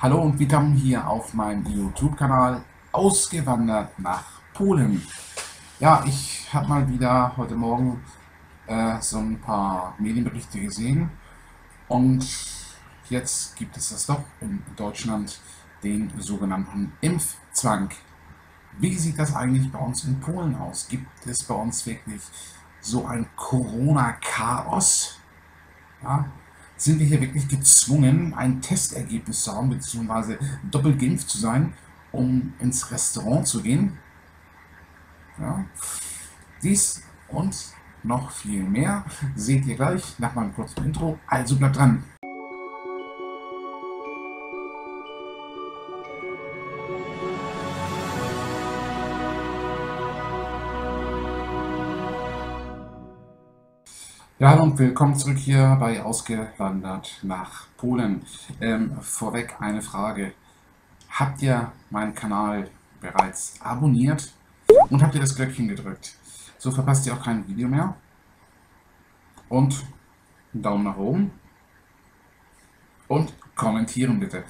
Hallo und willkommen hier auf meinem YouTube-Kanal Ausgewandert nach Polen. Ja, ich habe mal wieder heute Morgen so ein paar Medienberichte gesehen und jetzt gibt es das doch in Deutschland, den sogenannten Impfzwang. Wie sieht das eigentlich bei uns in Polen aus? Gibt es bei uns wirklich so ein Corona-Chaos? Ja? Sind wir hier wirklich gezwungen, ein Testergebnis zu haben, beziehungsweise doppelt geimpft zu sein, um ins Restaurant zu gehen? Ja. Dies und noch viel mehr seht ihr gleich nach meinem kurzen Intro, also bleibt dran! Ja, hallo und willkommen zurück hier bei Ausgewandert nach Polen. Vorweg eine Frage. Habt ihr meinen Kanal bereits abonniert und habt ihr das Glöckchen gedrückt? So verpasst ihr auch kein Video mehr. Und einen Daumen nach oben. Und kommentieren bitte.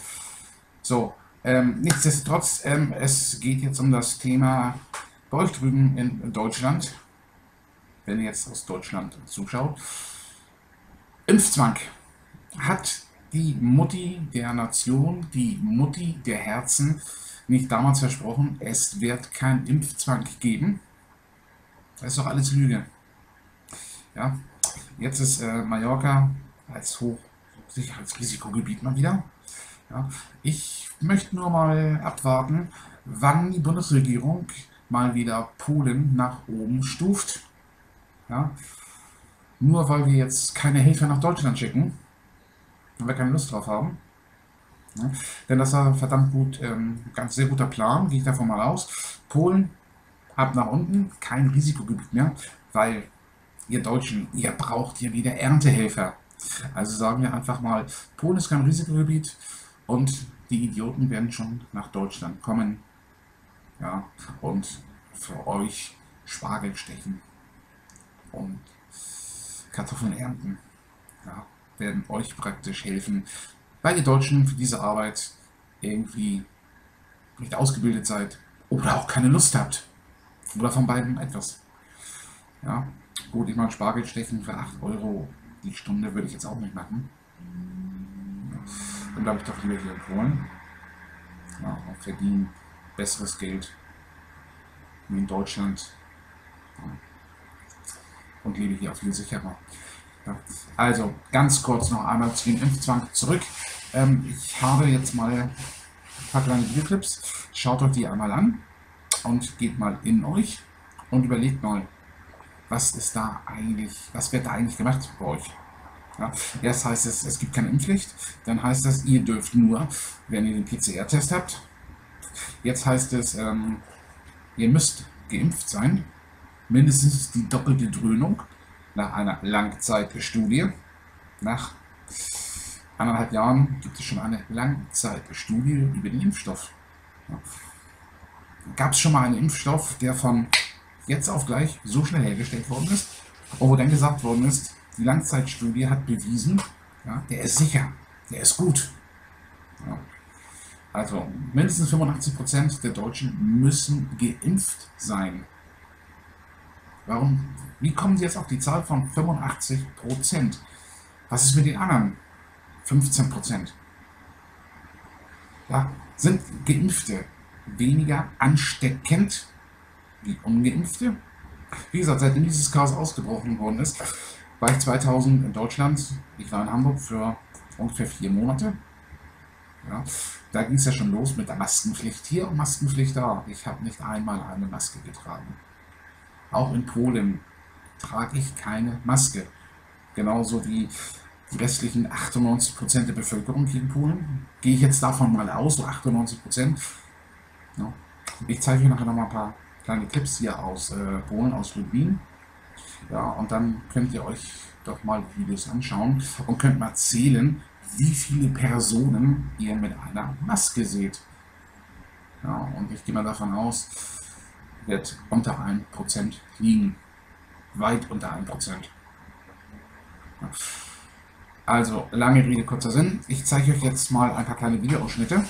So, nichtsdestotrotz, es geht jetzt um das Thema bei euch drüben in Deutschland. Wenn ihr jetzt aus Deutschland zuschaut. Impfzwang. Hat die Mutti der Nation, die Mutti der Herzen nicht damals versprochen, es wird keinen Impfzwang geben? Das ist doch alles Lüge. Ja, jetzt ist Mallorca als Hochsicherheitsrisikogebiet mal wieder. Ja, ich möchte nur mal abwarten, wann die Bundesregierung mal wieder Polen nach oben stuft. Ja, nur weil wir jetzt keine Hilfe nach Deutschland schicken, weil wir keine Lust drauf haben. Ja, denn das war verdammt gut, sehr guter Plan, gehe ich davon mal aus. Polen ab nach unten, kein Risikogebiet mehr, weil ihr Deutschen, ihr braucht ja wieder Erntehelfer. Also sagen wir einfach mal, Polen ist kein Risikogebiet und die Idioten werden schon nach Deutschland kommen. Ja, und für euch Spargel stechen. Und Kartoffeln ernten, ja, werden euch praktisch helfen, weil ihr Deutschen für diese Arbeit irgendwie nicht ausgebildet seid oder auch keine Lust habt oder von beiden etwas. Ja, gut, ich meine Spargel stechen für 8 Euro die Stunde würde ich jetzt auch nicht machen. Dann bleibe ich doch lieber hier in Polen, ja, und verdiene besseres Geld wie in Deutschland. Ja. Und lebe hier auch viel sicherer. Ja. Also ganz kurz noch einmal zu dem Impfzwang zurück. Ich habe jetzt mal ein paar kleine Videoclips. Schaut euch die einmal an und geht mal in euch und überlegt mal, was ist da eigentlich, was wird da eigentlich gemacht bei euch? Ja. Erst heißt es, es gibt keine Impfpflicht, dann heißt es, ihr dürft nur, wenn ihr den PCR-Test habt. Jetzt heißt es, ihr müsst geimpft sein. Mindestens die doppelte Dröhnung nach einer Langzeitstudie. Nach 1,5 Jahren gibt es schon eine Langzeitstudie über den Impfstoff. Ja. Gab es schon mal einen Impfstoff, der von jetzt auf gleich so schnell hergestellt worden ist, und wo dann gesagt worden ist, die Langzeitstudie hat bewiesen, ja, der ist sicher, der ist gut. Ja. Also mindestens 85% der Deutschen müssen geimpft sein. Warum? Wie kommen Sie jetzt auf die Zahl von 85%? Was ist mit den anderen 15%? Ja, sind Geimpfte weniger ansteckend wie Ungeimpfte? Wie gesagt, seitdem dieses Chaos ausgebrochen worden ist, war ich 2000 in Deutschland. Ich war in Hamburg für ungefähr 4 Monate. Ja, da ging es ja schon los mit der Maskenpflicht hier und Maskenpflicht da. Ich habe nicht einmal eine Maske getragen. Auch in Polen trage ich keine Maske. Genauso wie die restlichen 98% der Bevölkerung hier in Polen. Gehe ich jetzt davon mal aus, so 98%. Ja. Ich zeige euch nachher nochmal ein paar kleine Clips hier aus Polen, aus Lublin. Ja, und dann könnt ihr euch doch mal die Videos anschauen und könnt mal zählen, wie viele Personen ihr mit einer Maske seht. Ja, und ich gehe mal davon aus, wird unter 1% liegen. Weit unter 1%. Also, lange Rede, kurzer Sinn. Ich zeige euch jetzt mal ein paar kleine Videoausschnitte.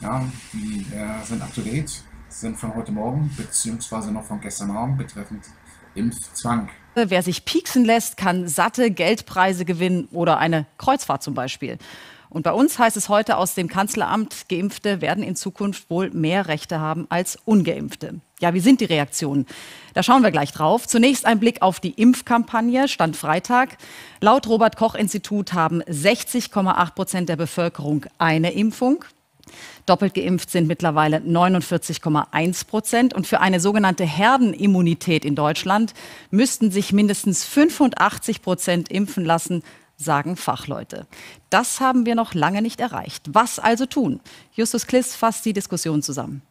Ja, die sind up to date, sind von heute Morgen bzw. noch von gestern Abend betreffend Impfzwang. Wer sich pieksen lässt, kann satte Geldpreise gewinnen oder eine Kreuzfahrt zum Beispiel. Und bei uns heißt es heute aus dem Kanzleramt, Geimpfte werden in Zukunft wohl mehr Rechte haben als Ungeimpfte. Ja, wie sind die Reaktionen? Da schauen wir gleich drauf. Zunächst ein Blick auf die Impfkampagne, Stand Freitag. Laut Robert-Koch-Institut haben 60,8% der Bevölkerung eine Impfung. Doppelt geimpft sind mittlerweile 49,1% und für eine sogenannte Herdenimmunität in Deutschland müssten sich mindestens 85% impfen lassen, sagen Fachleute. Das haben wir noch lange nicht erreicht. Was also tun? Justus Kliss fasst die Diskussion zusammen.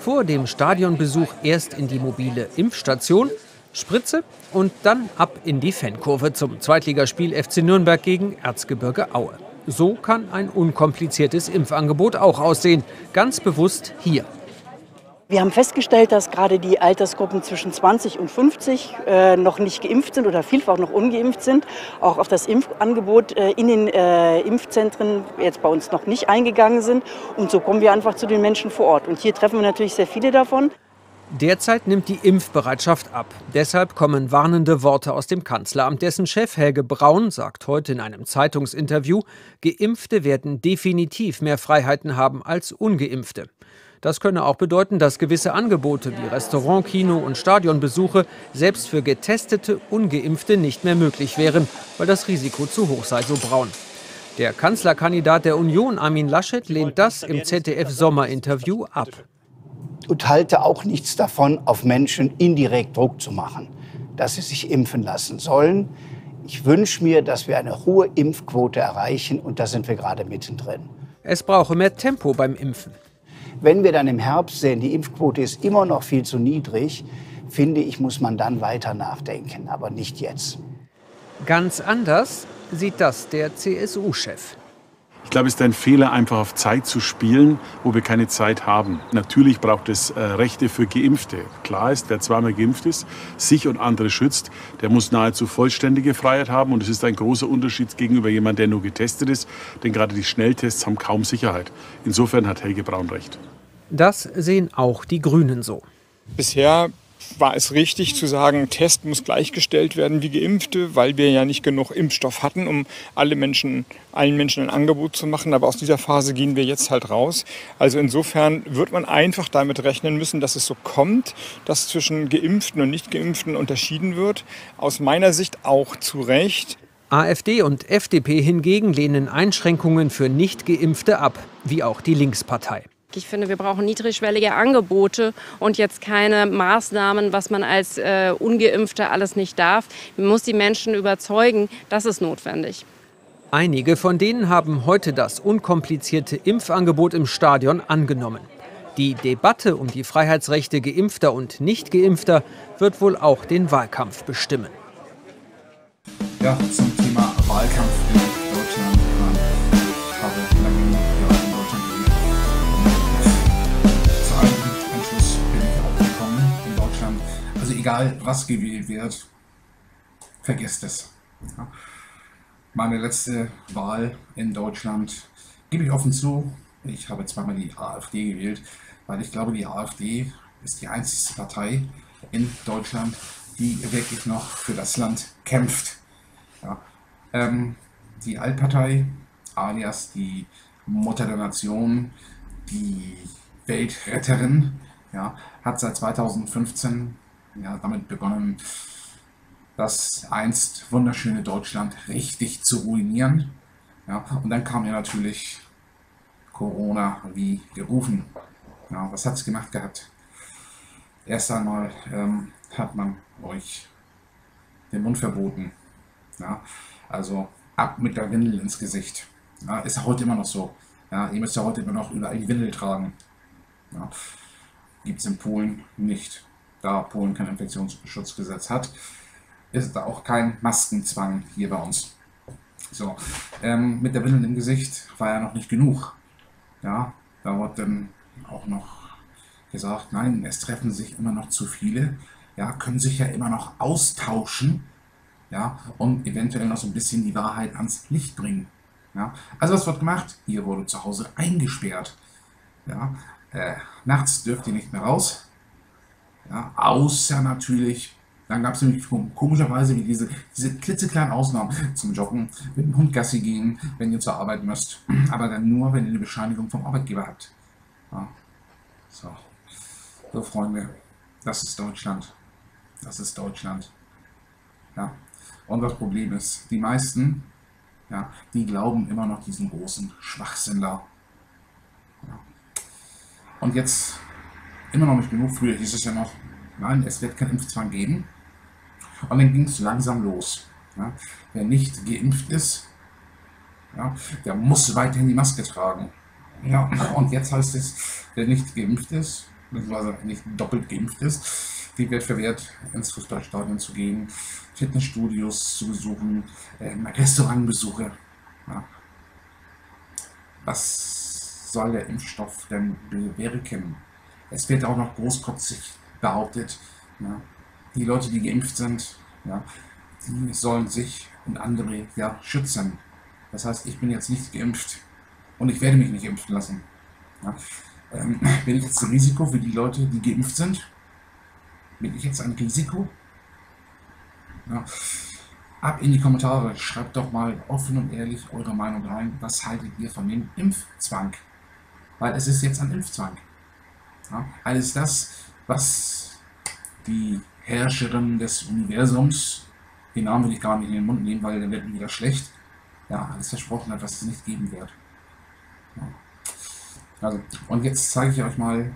Vor dem Stadionbesuch erst in die mobile Impfstation, Spritze und dann ab in die Fankurve zum Zweitligaspiel FC Nürnberg gegen Erzgebirge Aue. So kann ein unkompliziertes Impfangebot auch aussehen, ganz bewusst hier. Wir haben festgestellt, dass gerade die Altersgruppen zwischen 20 und 50 noch nicht geimpft sind oder vielfach noch ungeimpft sind. Auch auf das Impfangebot in den Impfzentren jetzt bei uns noch nicht eingegangen sind. Und so kommen wir einfach zu den Menschen vor Ort. Und hier treffen wir natürlich sehr viele davon. Derzeit nimmt die Impfbereitschaft ab. Deshalb kommen warnende Worte aus dem Kanzleramt. Dessen Chef Helge Braun sagt heute in einem Zeitungsinterview, Geimpfte werden definitiv mehr Freiheiten haben als Ungeimpfte. Das könne auch bedeuten, dass gewisse Angebote wie Restaurant, Kino und Stadionbesuche selbst für getestete Ungeimpfte nicht mehr möglich wären, weil das Risiko zu hoch sei, so Braun. Der Kanzlerkandidat der Union, Armin Laschet, lehnt das im ZDF-Sommerinterview ab. Und halte auch nichts davon, auf Menschen indirekt Druck zu machen, dass sie sich impfen lassen sollen. Ich wünsche mir, dass wir eine hohe Impfquote erreichen und da sind wir gerade mittendrin. Es brauche mehr Tempo beim Impfen. Wenn wir dann im Herbst sehen, die Impfquote ist immer noch viel zu niedrig, finde ich, muss man dann weiter nachdenken, aber nicht jetzt. Ganz anders sieht das der CSU-Chef. Ich glaube, es ist ein Fehler, einfach auf Zeit zu spielen, wo wir keine Zeit haben. Natürlich braucht es Rechte für Geimpfte. Klar ist, wer zweimal geimpft ist, sich und andere schützt, der muss nahezu vollständige Freiheit haben. Und es ist ein großer Unterschied gegenüber jemandem, der nur getestet ist. Denn gerade die Schnelltests haben kaum Sicherheit. Insofern hat Helge Braun recht. Das sehen auch die Grünen so. Bisher war es richtig zu sagen, Test muss gleichgestellt werden wie Geimpfte, weil wir ja nicht genug Impfstoff hatten, um allen Menschen ein Angebot zu machen. Aber aus dieser Phase gehen wir jetzt halt raus. Also insofern wird man einfach damit rechnen müssen, dass es so kommt, dass zwischen Geimpften und Nicht-Geimpften unterschieden wird. Aus meiner Sicht auch zu Recht. AfD und FDP hingegen lehnen Einschränkungen für Nicht-Geimpfte ab, wie auch die Linkspartei. Ich finde, wir brauchen niedrigschwellige Angebote und jetzt keine Maßnahmen, was man als Ungeimpfter alles nicht darf. Man muss die Menschen überzeugen, das ist notwendig. Einige von denen haben heute das unkomplizierte Impfangebot im Stadion angenommen. Die Debatte um die Freiheitsrechte Geimpfter und Nichtgeimpfter wird wohl auch den Wahlkampf bestimmen. Ja, zum Thema Wahlkampf in Deutschland. Egal, was gewählt wird, vergesst es. Meine letzte Wahl in Deutschland gebe ich offen zu. Ich habe zweimal die AfD gewählt, weil ich glaube, die AfD ist die einzige Partei in Deutschland, die wirklich noch für das Land kämpft. Ja. Die Altpartei, alias die Mutter der Nation, die Weltretterin, ja, hat seit 2015 damit begonnen, das einst wunderschöne Deutschland richtig zu ruinieren. Ja, und dann kam ja natürlich Corona wie gerufen. Ja, was hat es gemacht gehabt? Erst einmal hat man euch den Mund verboten. Ja, also ab mit der Windel ins Gesicht. Ja, ist heute immer noch so. Ja, ihr müsst ja heute immer noch überall die Windel tragen. Ja, gibt es in Polen nicht. Da Polen kein Infektionsschutzgesetz hat, ist da auch kein Maskenzwang hier bei uns. So, mit der Windel im Gesicht war ja noch nicht genug. Ja, da wurde dann auch noch gesagt, nein, es treffen sich immer noch zu viele, ja, können sich ja immer noch austauschen. ja, und eventuell noch so ein bisschen die Wahrheit ans Licht bringen. Ja. Also was wird gemacht? Ihr wurde zu Hause eingesperrt. Ja. Nachts dürft ihr nicht mehr raus, ja, außer natürlich, dann gab es nämlich komischerweise wie diese klitzekleinen Ausnahmen zum Joggen, mit dem Hund Gassi gehen, wenn ihr zur Arbeit müsst, aber dann nur, wenn ihr eine Bescheinigung vom Arbeitgeber habt. Ja. So, Freunde, das ist Deutschland. Das ist Deutschland. Ja. Und das Problem ist, die meisten, ja, die glauben immer noch diesen großen Schwachsinn da. Ja. Und jetzt immer noch nicht genug, früher hieß es ja noch, nein, es wird keinen Impfzwang geben. Und dann ging es langsam los. Ja. Wer nicht geimpft ist, ja, der muss weiterhin die Maske tragen. Ja. Und jetzt heißt es, wer nicht geimpft ist, beziehungsweise nicht doppelt geimpft ist, die wird verwehrt, ins Fußballstadion zu gehen, Fitnessstudios zu besuchen, Restaurantbesuche. Ja. Was soll der Impfstoff denn bewirken? Es wird auch noch großkotzig behauptet, ja, die Leute, die geimpft sind, ja, die sollen sich und andere ja schützen. Das heißt, ich bin jetzt nicht geimpft und ich werde mich nicht impfen lassen. Ja. Bin ich jetzt ein Risiko für die Leute, die geimpft sind? Bin ich jetzt ein Risiko? Ja. Ab in die Kommentare, schreibt doch mal offen und ehrlich eure Meinung rein, was haltet ihr von dem Impfzwang? Weil es ist jetzt ein Impfzwang. Ja. Alles das, was die Herrscherin des Universums, den Namen will ich gar nicht in den Mund nehmen, weil dann wird mir wieder schlecht, ja, alles versprochen hat, was es nicht geben wird. Ja. Also, und jetzt zeige ich euch mal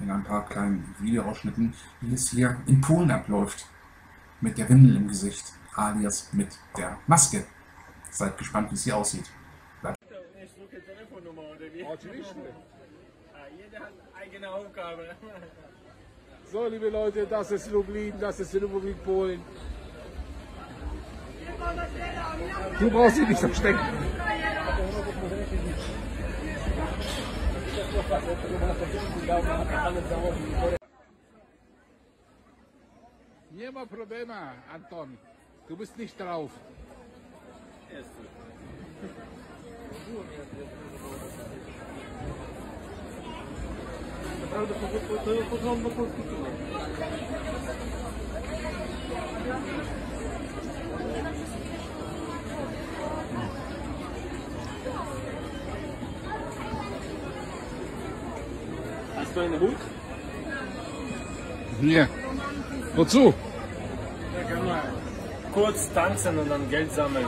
in ein paar kleinen Videoausschnitten, wie es hier in Polen abläuft. Mit der Windel im Gesicht, alias mit der Maske. Seid gespannt, wie es hier aussieht. Bleibt. Jeder hat eine eigene Aufgabe. So, liebe Leute, das ist Lublin, das ist die Republik Polen. Du brauchst dich nicht verstecken. Nie ma problemu, Anton. Du bist nicht drauf. Hast du einen Hut? Ja. Wozu? Da kann man kurz tanzen und dann Geld sammeln.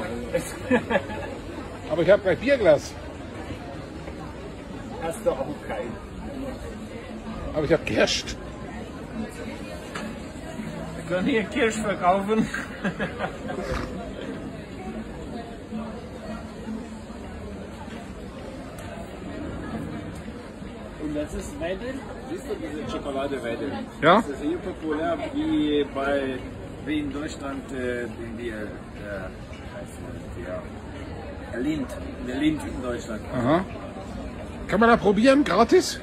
Aber ich habe kein Bierglas. Hast du auch kein. Aber ich habe Kirsch. Wir können hier Kirsch verkaufen. Und das ist Weidel. Siehst du diese Schokolade-Weidel? Ja. Das ist hier populär wie, wie in Deutschland der Lind in Deutschland. Aha. Kann man da probieren, gratis?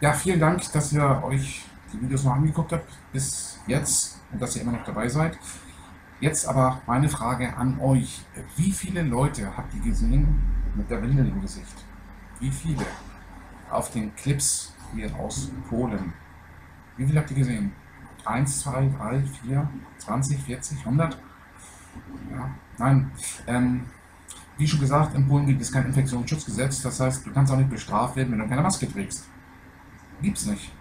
Ja, vielen Dank, dass ihr euch die Videos noch angeguckt habt bis jetzt und dass ihr immer noch dabei seid. Jetzt aber meine Frage an euch. Wie viele Leute habt ihr gesehen mit der Windel im Gesicht? Wie viele? Auf den Clips hier aus Polen. Wie viele habt ihr gesehen? 1, 2, 3, 4, 20, 40, 100? Ja, nein. Wie schon gesagt, in Polen gibt es kein Infektionsschutzgesetz. Das heißt, du kannst auch nicht bestraft werden, wenn du keine Maske trägst. Gibt's nicht.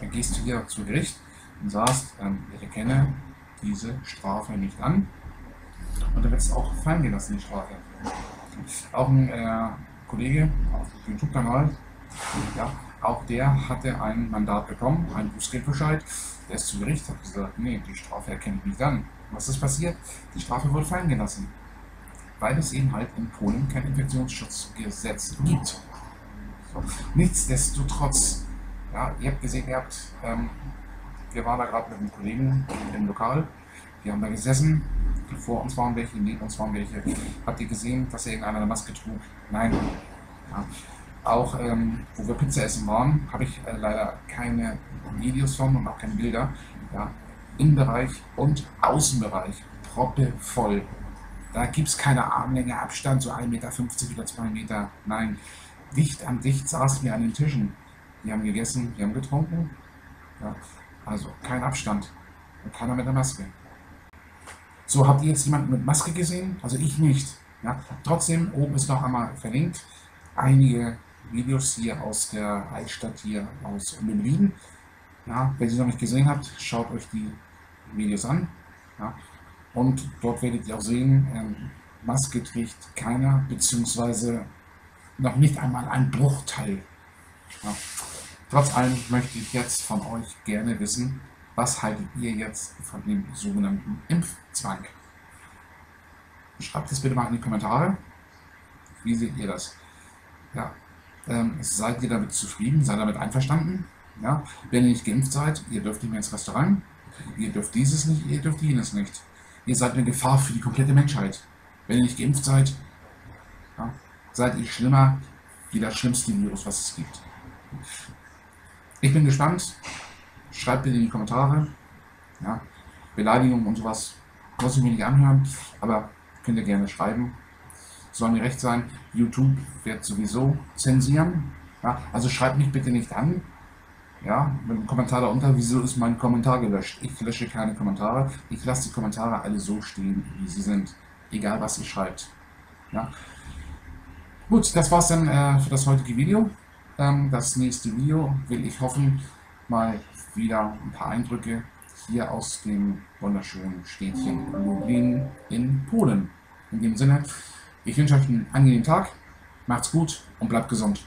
Dann gehst du hier zu Gericht und sagst, ich erkenne diese Strafe nicht an. und der wird es auch fallen gelassen, die Strafe. Auch ein Kollege auf dem YouTube-Kanal, ja, auch der hatte ein Mandat bekommen, einen Bußgeldbescheid. Der ist zu Gericht, hat gesagt, nee, die Strafe erkenne ich nicht an. Was ist passiert? Die Strafe wurde fallen gelassen, weil es eben halt in Polen kein Infektionsschutzgesetz gibt. So. Nichtsdestotrotz, ja, ihr habt gesehen, ihr habt, wir waren da gerade mit einem Kollegen im Lokal, die haben da gesessen, vor uns waren welche, neben uns waren welche. Habt ihr gesehen, dass irgendeiner eine Maske trug? Nein. Ja. Auch wo wir Pizza essen waren, habe ich leider keine Videos von und auch keine Bilder. Ja. Innenbereich und Außenbereich proppevoll. Da gibt es keine Armlänge Abstand, so 1,50 Meter oder 2 Meter. Nein, dicht an dicht saßen wir an den Tischen. Die haben gegessen, die haben getrunken. Ja. Also kein Abstand und keiner mit der Maske. So, habt ihr jetzt jemanden mit Maske gesehen? Also ich nicht. Ja. Trotzdem, oben ist noch einmal verlinkt. Einige Videos hier aus der Altstadt, hier aus Lublin. Ja, wenn ihr sie noch nicht gesehen habt, schaut euch die Videos an. Ja. Und dort werdet ihr auch sehen, Maske trägt keiner, beziehungsweise noch nicht einmal ein Bruchteil. Ja. Trotz allem möchte ich jetzt von euch gerne wissen, was haltet ihr jetzt von dem sogenannten Impfzwang? Schreibt es bitte mal in die Kommentare. Wie seht ihr das? Ja. Seid ihr damit zufrieden? Seid ihr damit einverstanden? Ja. Wenn ihr nicht geimpft seid, ihr dürft nicht mehr ins Restaurant, ihr dürft dieses nicht, ihr dürft jenes nicht. Ihr seid eine Gefahr für die komplette Menschheit. Wenn ihr nicht geimpft seid, ja, seid ihr schlimmer wie das schlimmste Virus, was es gibt. Ich bin gespannt. Schreibt bitte in die Kommentare. Ja. Beleidigungen und sowas muss ich mir nicht anhören, aber könnt ihr gerne schreiben. Soll mir recht sein, YouTube wird sowieso zensieren. Ja. Also schreibt mich bitte nicht an. Ja, mit dem Kommentar darunter, wieso ist mein Kommentar gelöscht? Ich lösche keine Kommentare. Ich lasse die Kommentare alle so stehen, wie sie sind. Egal, was ihr schreibt. Ja. Gut, das war's dann für das heutige Video. Das nächste Video will ich hoffen, mal wieder ein paar Eindrücke hier aus dem wunderschönen Städtchen Lublin in Polen. In dem Sinne, ich wünsche euch einen angenehmen Tag, macht's gut und bleibt gesund.